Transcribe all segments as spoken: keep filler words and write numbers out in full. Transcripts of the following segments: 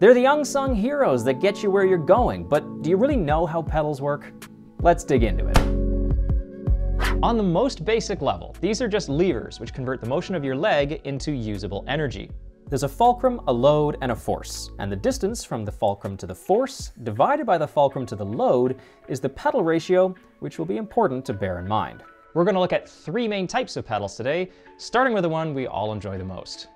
They're the unsung heroes that get you where you're going, but do you really know how pedals work? Let's dig into it. On the most basic level, these are just levers which convert the motion of your leg into usable energy. There's a fulcrum, a load, and a force, and the distance from the fulcrum to the force divided by the fulcrum to the load is the pedal ratio, which will be important to bear in mind. We're going to look at three main types of pedals today, starting with the one we all enjoy the most.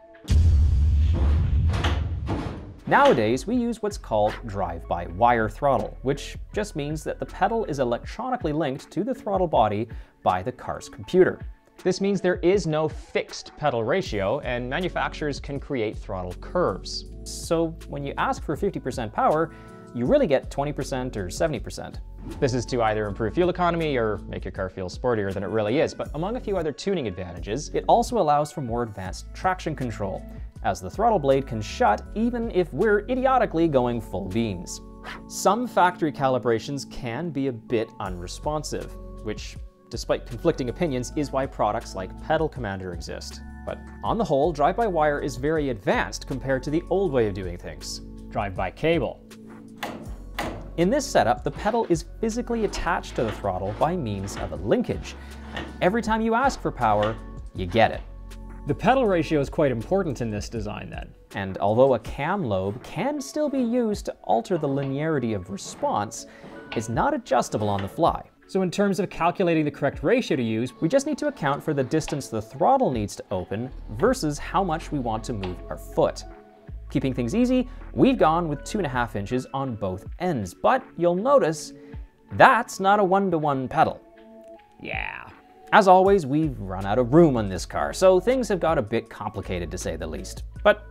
Nowadays, we use what's called drive-by-wire throttle, which just means that the pedal is electronically linked to the throttle body by the car's computer. This means there is no fixed pedal ratio, and manufacturers can create throttle curves. So when you ask for fifty percent power, you really get twenty percent or seventy percent. This is to either improve fuel economy or make your car feel sportier than it really is, but among a few other tuning advantages, it also allows for more advanced traction control, as the throttle blade can shut even if we're idiotically going full beams. Some factory calibrations can be a bit unresponsive, which, despite conflicting opinions, is why products like Pedal Commander exist. But on the whole, drive-by-wire is very advanced compared to the old way of doing things, drive-by-cable. In this setup, the pedal is physically attached to the throttle by means of a linkage, and every time you ask for power, you get it. The pedal ratio is quite important in this design then. And although a cam lobe can still be used to alter the linearity of response, it's not adjustable on the fly. So in terms of calculating the correct ratio to use, we just need to account for the distance the throttle needs to open versus how much we want to move our foot. Keeping things easy, we've gone with two and a half inches on both ends, but you'll notice that's not a one-to-one pedal. Yeah. As always, we've run out of room on this car, so things have got a bit complicated to say the least. But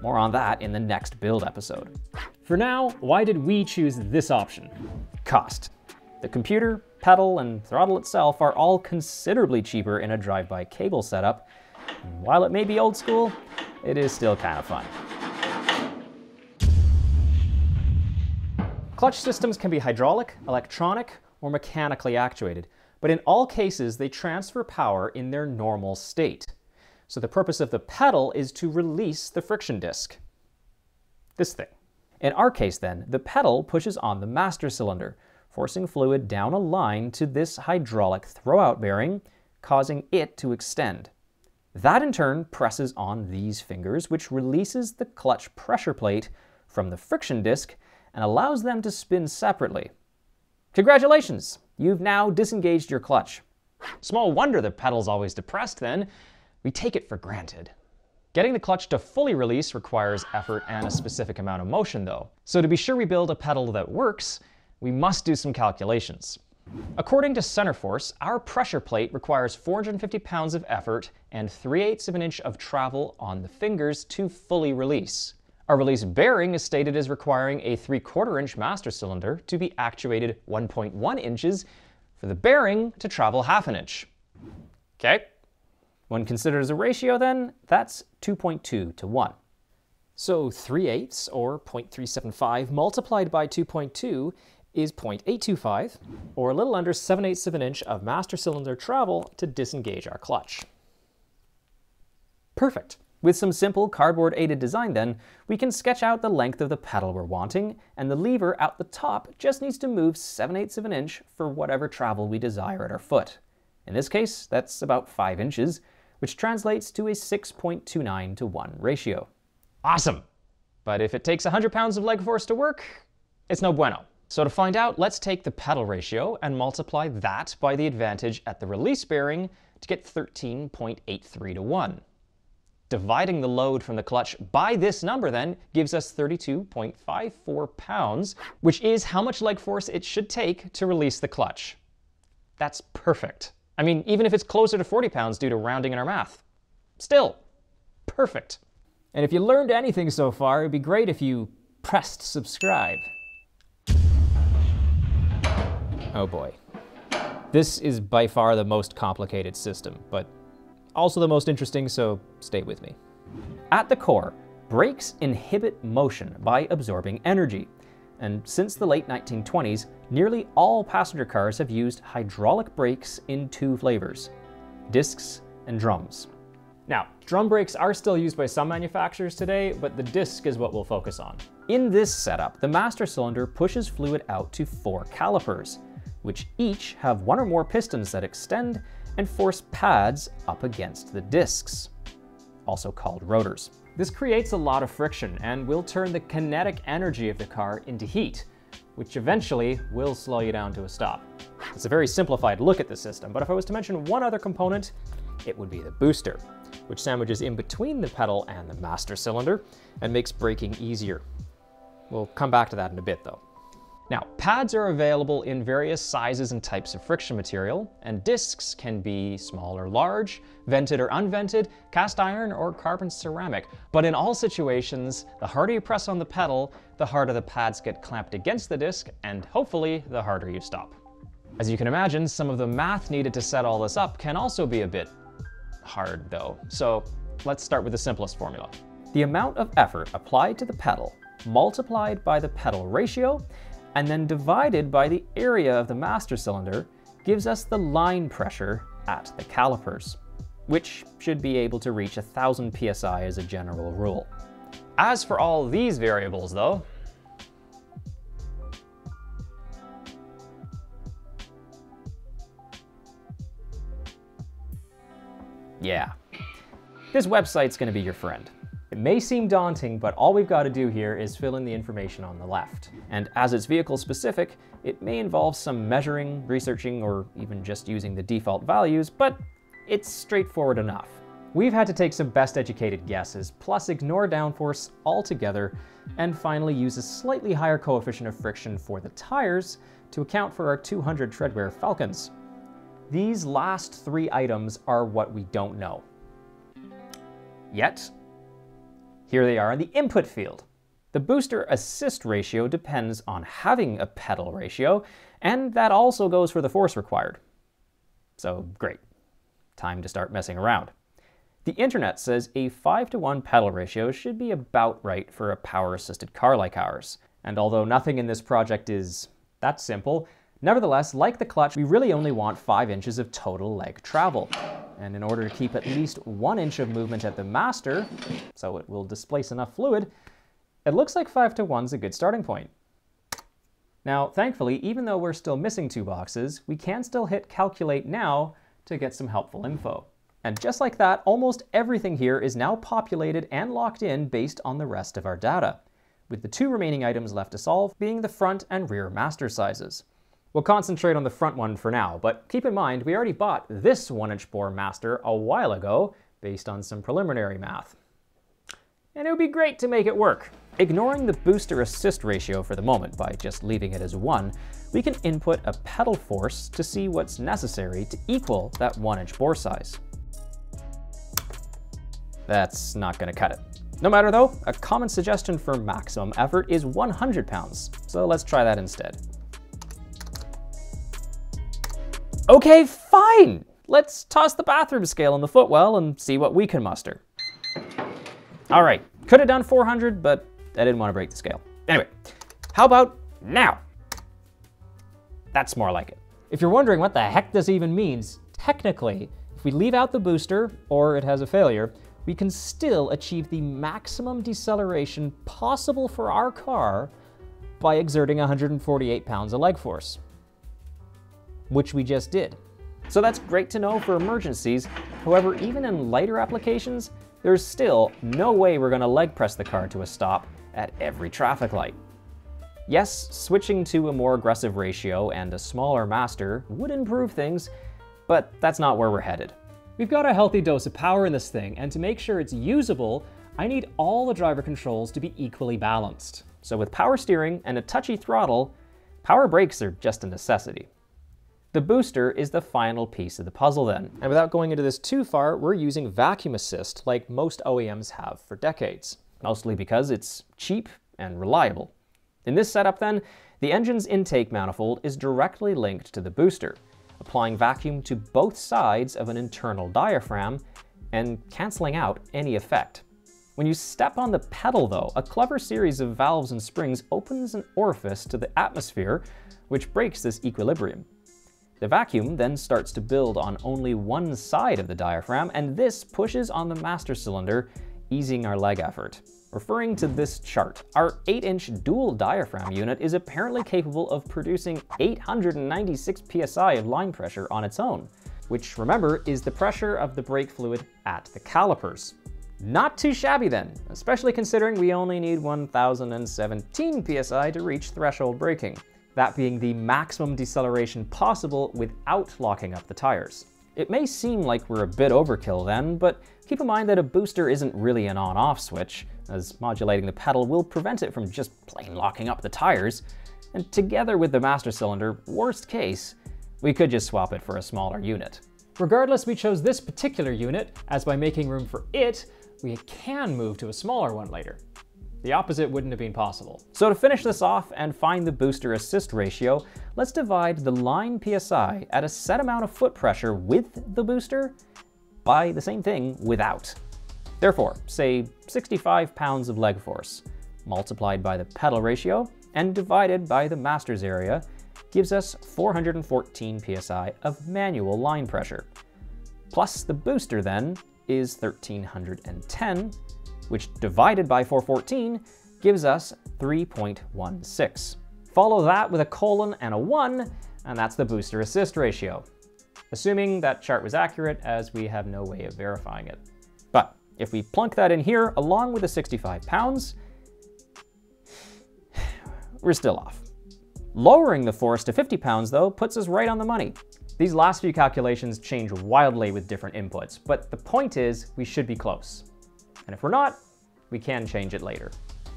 more on that in the next build episode. For now, why did we choose this option? Cost. The computer, pedal, and throttle itself are all considerably cheaper in a drive-by cable setup. While it may be old school, it is still kind of fun. Clutch systems can be hydraulic, electronic, or mechanically actuated. But in all cases, they transfer power in their normal state. So the purpose of the pedal is to release the friction disc. This thing. In our case then, the pedal pushes on the master cylinder, forcing fluid down a line to this hydraulic throwout bearing, causing it to extend. That in turn presses on these fingers, which releases the clutch pressure plate from the friction disc and allows them to spin separately. Congratulations! You've now disengaged your clutch. Small wonder the pedal's always depressed then. We take it for granted. Getting the clutch to fully release requires effort and a specific amount of motion though. So to be sure we build a pedal that works, we must do some calculations. According to Centerforce, our pressure plate requires four hundred fifty pounds of effort and three eighths of an inch of travel on the fingers to fully release. Our release bearing is stated as requiring a three quarter inch master cylinder to be actuated one point one inches for the bearing to travel half an inch. Okay. When considered as a ratio then, that's two point two to one. So three eighths or zero point three seven five multiplied by two point two is zero point eight two five, or a little under seven eighths of an inch of master cylinder travel to disengage our clutch. Perfect. With some simple cardboard-aided design then, we can sketch out the length of the pedal we're wanting, and the lever at the top just needs to move seven eighths of an inch for whatever travel we desire at our foot. In this case, that's about five inches, which translates to a six point two nine to one ratio. Awesome! But if it takes one hundred pounds of leg force to work, it's no bueno. So to find out, let's take the pedal ratio and multiply that by the advantage at the release bearing to get thirteen point eight three to one. Dividing the load from the clutch by this number then gives us thirty-two point five four pounds, which is how much leg force it should take to release the clutch. That's perfect. I mean, even if it's closer to forty pounds due to rounding in our math. Still, perfect. And if you learned anything so far, it'd be great if you pressed subscribe. Oh boy. This is by far the most complicated system, but also the most interesting, so stay with me. At the core, brakes inhibit motion by absorbing energy. And since the late nineteen twenties, nearly all passenger cars have used hydraulic brakes in two flavors, discs and drums. Now, drum brakes are still used by some manufacturers today, but the disc is what we'll focus on. In this setup, the master cylinder pushes fluid out to four calipers, which each have one or more pistons that extend and force pads up against the discs, also called rotors. This creates a lot of friction and will turn the kinetic energy of the car into heat, which eventually will slow you down to a stop. It's a very simplified look at the system, but if I was to mention one other component, it would be the booster, which sandwiches in between the pedal and the master cylinder and makes braking easier. We'll come back to that in a bit though. Now, pads are available in various sizes and types of friction material, and discs can be small or large, vented or unvented, cast iron or carbon ceramic. But in all situations, the harder you press on the pedal, the harder the pads get clamped against the disc, and hopefully the harder you stop. As you can imagine, some of the math needed to set all this up can also be a bit hard though. So let's start with the simplest formula. The amount of effort applied to the pedal multiplied by the pedal ratio and then divided by the area of the master cylinder gives us the line pressure at the calipers, which should be able to reach one thousand P S I as a general rule. As for all these variables though, yeah, this website's gonna be your friend. It may seem daunting, but all we've got to do here is fill in the information on the left. And as it's vehicle specific, it may involve some measuring, researching, or even just using the default values, but it's straightforward enough. We've had to take some best educated guesses, plus ignore downforce altogether, and finally use a slightly higher coefficient of friction for the tires to account for our two hundred treadwear Falcons. These last three items are what we don't know. Yet. Here they are in the input field. The booster assist ratio depends on having a pedal ratio, and that also goes for the force required. So great, time to start messing around. The internet says a five to one pedal ratio should be about right for a power-assisted car like ours. And although nothing in this project is that simple, nevertheless, like the clutch, we really only want five inches of total leg travel. And in order to keep at least one inch of movement at the master, so it will displace enough fluid, it looks like five to one's a good starting point. Now, thankfully, even though we're still missing two boxes, we can still hit calculate now to get some helpful info. And just like that, almost everything here is now populated and locked in based on the rest of our data, with the two remaining items left to solve being the front and rear master sizes. We'll concentrate on the front one for now, but keep in mind we already bought this one inch bore master a while ago based on some preliminary math. And it would be great to make it work. Ignoring the booster assist ratio for the moment by just leaving it as one, we can input a pedal force to see what's necessary to equal that one inch bore size. That's not going to cut it. No matter though, a common suggestion for maximum effort is one hundred pounds, so let's try that instead. Okay, fine. Let's toss the bathroom scale in the footwell and see what we can muster. All right, could have done four hundred, but I didn't want to break the scale. Anyway, how about now? That's more like it. If you're wondering what the heck this even means, technically, if we leave out the booster or it has a failure, we can still achieve the maximum deceleration possible for our car by exerting one hundred forty-eight pounds of leg force, which we just did. So that's great to know for emergencies. However, even in lighter applications, there's still no way we're gonna leg press the car to a stop at every traffic light. Yes, switching to a more aggressive ratio and a smaller master would improve things, but that's not where we're headed. We've got a healthy dose of power in this thing, and to make sure it's usable, I need all the driver controls to be equally balanced. So with power steering and a touchy throttle, power brakes are just a necessity. The booster is the final piece of the puzzle then. And without going into this too far, we're using vacuum assist like most O E Ms have for decades, mostly because it's cheap and reliable. In this setup then, the engine's intake manifold is directly linked to the booster, applying vacuum to both sides of an internal diaphragm and canceling out any effect. When you step on the pedal though, a clever series of valves and springs opens an orifice to the atmosphere, which breaks this equilibrium. The vacuum then starts to build on only one side of the diaphragm, and this pushes on the master cylinder, easing our leg effort. Referring to this chart, our eight inch dual diaphragm unit is apparently capable of producing eight hundred ninety-six P S I of line pressure on its own, which, remember, is the pressure of the brake fluid at the calipers. Not too shabby then, especially considering we only need one thousand seventeen P S I to reach threshold braking, that being the maximum deceleration possible without locking up the tires. It may seem like we're a bit overkill then, but keep in mind that a booster isn't really an on-off switch, as modulating the pedal will prevent it from just plain locking up the tires, and together with the master cylinder, worst case, we could just swap it for a smaller unit. Regardless, we chose this particular unit, as by making room for it, we can move to a smaller one later. The opposite wouldn't have been possible. So to finish this off and find the booster assist ratio, let's divide the line P S I at a set amount of foot pressure with the booster by the same thing without. Therefore, say sixty-five pounds of leg force, multiplied by the pedal ratio and divided by the master's area, gives us four hundred fourteen P S I of manual line pressure. Plus the booster then is one thousand three hundred ten, which divided by four fourteen gives us three point one six. Follow that with a colon and a one, and that's the booster assist ratio. Assuming that chart was accurate, as we have no way of verifying it. But if we plunk that in here along with the sixty-five pounds, we're still off. Lowering the force to fifty pounds though puts us right on the money. These last few calculations change wildly with different inputs, but the point is we should be close. And if we're not, we can change it later.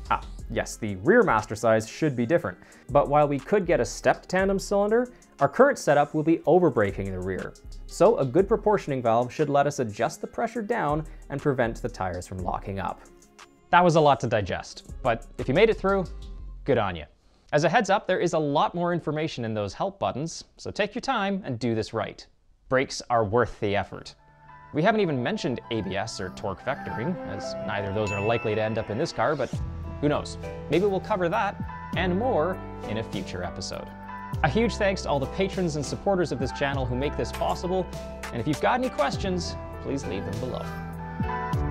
Ah, yes, the rear master size should be different, but while we could get a stepped tandem cylinder, our current setup will be overbraking the rear. So a good proportioning valve should let us adjust the pressure down and prevent the tires from locking up. That was a lot to digest, but if you made it through, good on you. As a heads up, there is a lot more information in those help buttons, so take your time and do this right. Brakes are worth the effort. We haven't even mentioned A B S or torque vectoring, as neither of those are likely to end up in this car, but who knows? Maybe we'll cover that and more in a future episode. A huge thanks to all the patrons and supporters of this channel who make this possible, and if you've got any questions, please leave them below.